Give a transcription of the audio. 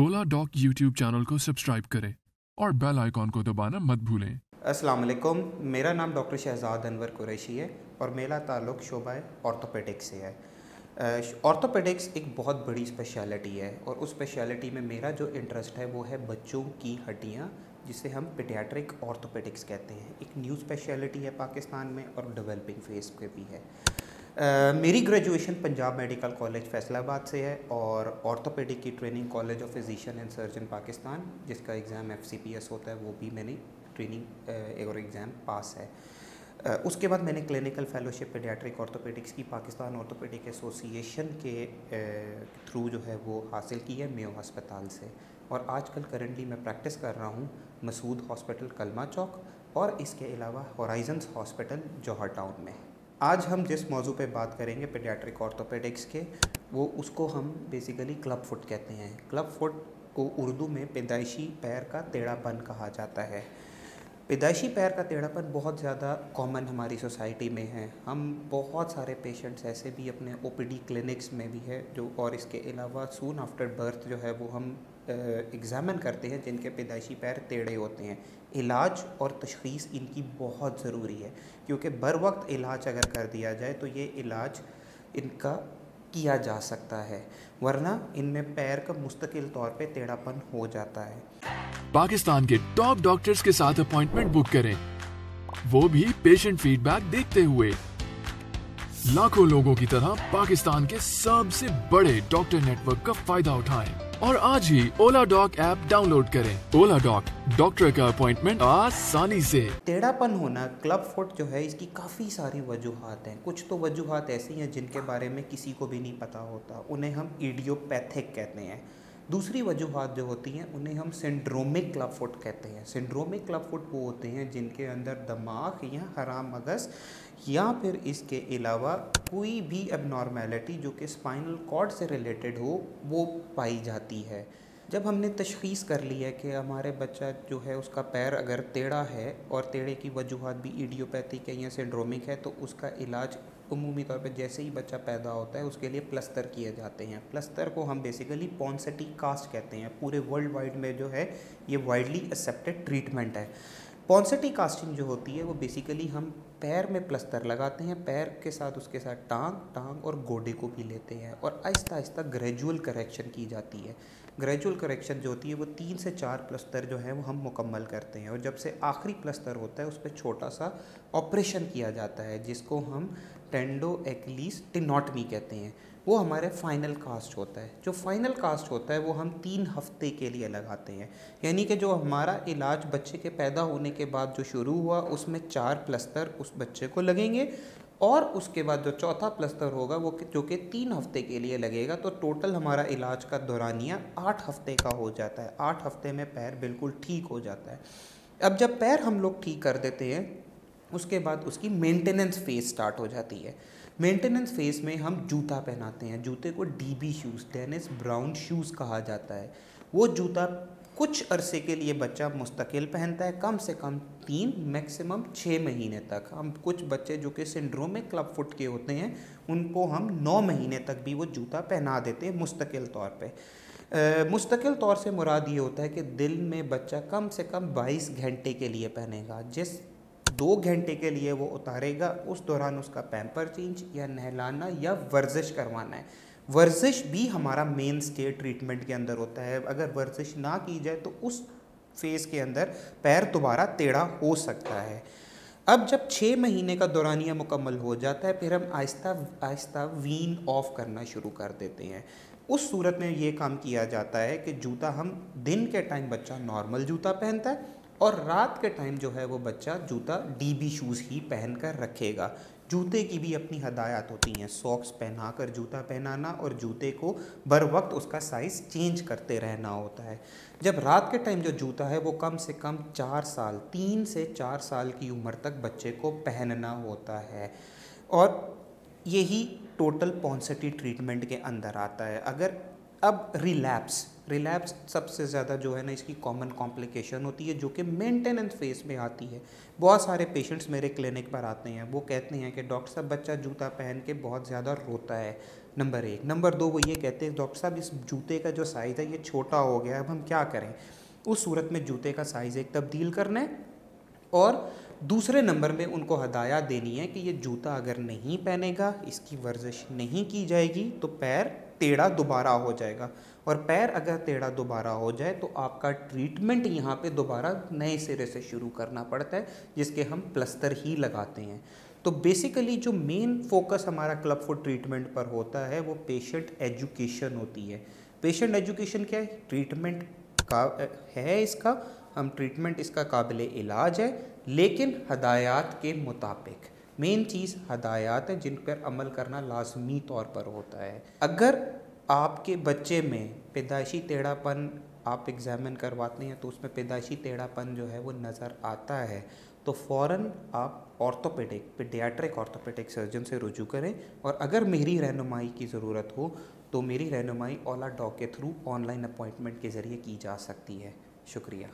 Oladoc YouTube channel को subscribe करें और बेल आइकॉन को दबाना मत भूलें। अस्सलाम वालेकुम, मेरा नाम डॉक्टर शहजाद अनवर कुरैशी है और मेरा ताल्लुक़ शोबा ऑर्थोपेडिक्स से है। ऑर्थोपेडिक्स एक बहुत बड़ी स्पेशलिटी है और उस स्पेशलिटी में मेरा जो इंटरेस्ट है वो है बच्चों की हड्डियाँ, जिसे हम पीडियाट्रिक ऑर्थोपेडिक्स कहते हैं। एक न्यू स्पेशलिटी है पाकिस्तान में और डेवलपिंग फेज़ पे भी है। मेरी graduation Punjab medical college Faisalabad से है और ऑर्थोपेडिक की training college of physician and surgeon Pakistan, जिसका एग्ज़ाम FCPS होता है, वो भी मैंने ट्रेनिंग और एग्ज़ाम पास है। उसके बाद मैंने क्लिनिकल फेलोशिप पीडियाट्रिक ऑर्थोपेडिक्स की पाकिस्तान ऑर्थोपेडिक एसोसिएशन के थ्रू जो है वो हासिल की है मेयो हस्पताल से। और आजकल करंटली मैं प्रैक्टिस कर रहा हूँ मसूद हॉस्पिटल कलमा चौक और इसके अलावा होराइजन हॉस्पिटल जौहर टाउन में। आज हम जिस मौजू पे बात करेंगे पीडियाट्रिक ऑर्थोपेडिक्स के, वो उसको हम बेसिकली क्लब फुट कहते हैं। क्लब फुट को उर्दू में पैदाइशी पैर का टेढ़ापन कहा जाता है। पैदाइशी पैर का टेढ़ापन बहुत ज़्यादा कॉमन हमारी सोसाइटी में है। हम बहुत सारे पेशेंट्स ऐसे भी अपने OPD क्लिनिक्स में भी है जो, और इसके अलावा सून आफ्टर बर्थ जो है वो हम एग्ज़ामिन करते हैं जिनके पैदाइशी पैर टेढ़े होते हैं। इलाज और तशख़ीस इनकी बहुत ज़रूरी है, क्योंकि बर वक्त इलाज अगर कर दिया जाए तो ये इलाज इनका किया जा सकता है, वरना इनमें पैर का मुस्तकिल तौर पे टेढ़ापन हो जाता है। पाकिस्तान के टॉप डॉक्टर्स के साथ अपॉइंटमेंट बुक करें, वो भी पेशेंट फीडबैक देखते हुए। लाखों लोगों की तरह पाकिस्तान के सबसे बड़े डॉक्टर नेटवर्क का फायदा उठाएं और आज ही ओलाडॉक ऐप डाउनलोड करें। ओलाडॉक, डॉक्टर का अपॉइंटमेंट आसानी से। टेढ़ापन होना, क्लब फुट जो है, इसकी काफ़ी सारी वजूहात हैं। कुछ तो वजूहात ऐसी हैं जिनके बारे में किसी को भी नहीं पता होता, उन्हें हम इडियोपैथिक कहते हैं। दूसरी वजूहात जो होती हैं उन्हें हम सिंड्रोमिक क्लब फुट कहते हैं। सिंड्रोमिक क्लब फुट वो होते हैं जिनके अंदर दिमाग या हरा मगज़ या फिर इसके अलावा कोई भी एबनॉर्मेलिटी जो कि स्पाइनल कॉर्ड से रिलेटेड हो वो पाई जाती है। जब हमने तशख़ीस कर ली है कि हमारे बच्चा जो है उसका पैर अगर टेढ़ा है और टेढ़े की वजूहात भी इडियोपैथिक है या सिंड्रोमिक है, तो उसका इलाज उमूमी तौर पे जैसे ही बच्चा पैदा होता है उसके लिए प्लस्तर किए जाते हैं। प्लस्तर को हम बेसिकली पॉन्सेटी कास्ट कहते हैं। पूरे वर्ल्ड वाइड में जो है ये वाइडली एक्सेप्टेड ट्रीटमेंट है। पॉन्सेटी कास्टिंग जो होती है वो बेसिकली हम पैर में प्लस्तर लगाते हैं, पैर के साथ उसके साथ टांग और गोडे को भी लेते हैं और आहिस्ता आहिस्ता ग्रेजुअल करेक्शन की जाती है। ग्रेजुअल करेक्शन जो होती है वो 3 से 4 प्लस्तर जो है वो हम मुकम्मल करते हैं और जब से आखिरी प्लस्तर होता है उस पर छोटा सा ऑपरेशन किया जाता है जिसको हम टेंडो एक्लीस टिनोटमी कहते हैं। वो हमारे फाइनल कास्ट होता है। जो फाइनल कास्ट होता है वो हम 3 हफ्ते के लिए लगाते हैं, यानी कि जो हमारा इलाज बच्चे के पैदा होने के बाद जो शुरू हुआ उसमें 4 प्लस्तर उस बच्चे को लगेंगे और उसके बाद जो 4था प्लस्तर होगा वो जो कि 3 हफ्ते के लिए लगेगा। तो टोटल हमारा इलाज का दौरानिया 8 हफ्ते का हो जाता है। 8 हफ्ते में पैर बिल्कुल ठीक हो जाता है। अब जब पैर हम लोग ठीक कर देते हैं उसके बाद उसकी मेंटेनेंस फेज़ स्टार्ट हो जाती है। मेंटेनेंस फेज़ में हम जूता पहनाते हैं। जूते को DB shoes, Dennis Brown shoes कहा जाता है। वो जूता कुछ अरसे के लिए बच्चा मुस्तकिल पहनता है, कम से कम 3 मैक्सिमम 6 महीने तक। हम कुछ बच्चे जो कि सिंड्रोमिक क्लब फुट के होते हैं उनको हम 9 महीने तक भी वो जूता पहना देते हैं मुस्तकिल तौर पे। मुस्तकिल तौर से मुराद ये होता है कि दिन में बच्चा कम से कम 22 घंटे के लिए पहनेगा। जिस 2 घंटे के लिए वो उतारेगा उस दौरान उसका पैम्पर चेंज या नहलाना या वर्जिश करवाना है। वर्जिश भी हमारा मेन स्टे ट्रीटमेंट के अंदर होता है। अगर वर्जिश ना की जाए तो उस फेज़ के अंदर पैर दोबारा टेढ़ा हो सकता है। अब जब 6 महीने का दौरानिया मुकम्मल हो जाता है फिर हम आहिस्ता आहिस्ता वीन ऑफ करना शुरू कर देते हैं। उस सूरत में ये काम किया जाता है कि जूता हम दिन के टाइम बच्चा नॉर्मल जूता पहनता है और रात के टाइम जो है वो बच्चा जूता DB शूज़ ही पहन कर रखेगा। जूते की भी अपनी हदायत होती हैं, सॉक्स पहना कर जूता पहनाना और जूते को बर वक्त उसका साइज़ चेंज करते रहना होता है। जब रात के टाइम जो जूता है वो कम से कम 4 साल, 3 से 4 साल की उम्र तक बच्चे को पहनना होता है और यही टोटल पॉन्सेटी ट्रीटमेंट के अंदर आता है। अगर अब रिलैप्स सबसे ज़्यादा जो है ना इसकी कॉमन कॉम्प्लिकेशन होती है जो कि मेंटेनेंस फेज़ में आती है। बहुत सारे पेशेंट्स मेरे क्लिनिक पर आते हैं, वो कहते हैं कि डॉक्टर साहब बच्चा जूता पहन के बहुत ज़्यादा रोता है, नंबर एक। नंबर दो वो ये कहते हैं डॉक्टर साहब इस जूते का जो साइज़ है ये छोटा हो गया है, अब हम क्या करें। उस सूरत में जूते का साइज़ एक तब्दील करना है और दूसरे नंबर में उनको हदायत देनी है कि ये जूता अगर नहीं पहनेगा, इसकी वर्जिश नहीं की जाएगी तो पैर टेढ़ा दोबारा हो जाएगा, और पैर अगर टेढ़ा दोबारा हो जाए तो आपका ट्रीटमेंट यहाँ पे दोबारा नए सिरे से शुरू करना पड़ता है, जिसके हम प्लस्तर ही लगाते हैं। तो बेसिकली जो मेन फोकस हमारा क्लब फॉर ट्रीटमेंट पर होता है वो पेशेंट एजुकेशन होती है। पेशेंट एजुकेशन क्या है? ट्रीटमेंट का है, इसका हम ट्रीटमेंट इसका काबिल इलाज है, लेकिन हदायत के मुताबिक। मेन चीज़ हदायत है जिन पर अमल करना लाजमी तौर पर होता है। अगर आपके बच्चे में पैदाइशी टेढ़ापन आप एग्ज़ामिन करवाते हैं तो उसमें पैदाइशी टेढ़ापन जो है वो नज़र आता है, तो फ़ौरन आप ऑर्थोपेडिक पीडियाट्रिक ऑर्थोपेडिक सर्जन से रुजू करें, और अगर मेरी रहनुमाई की ज़रूरत हो तो मेरी रहनुमाई ओलाडॉक के थ्रू ऑनलाइन अपॉइंटमेंट के ज़रिए की जा सकती है। शुक्रिया।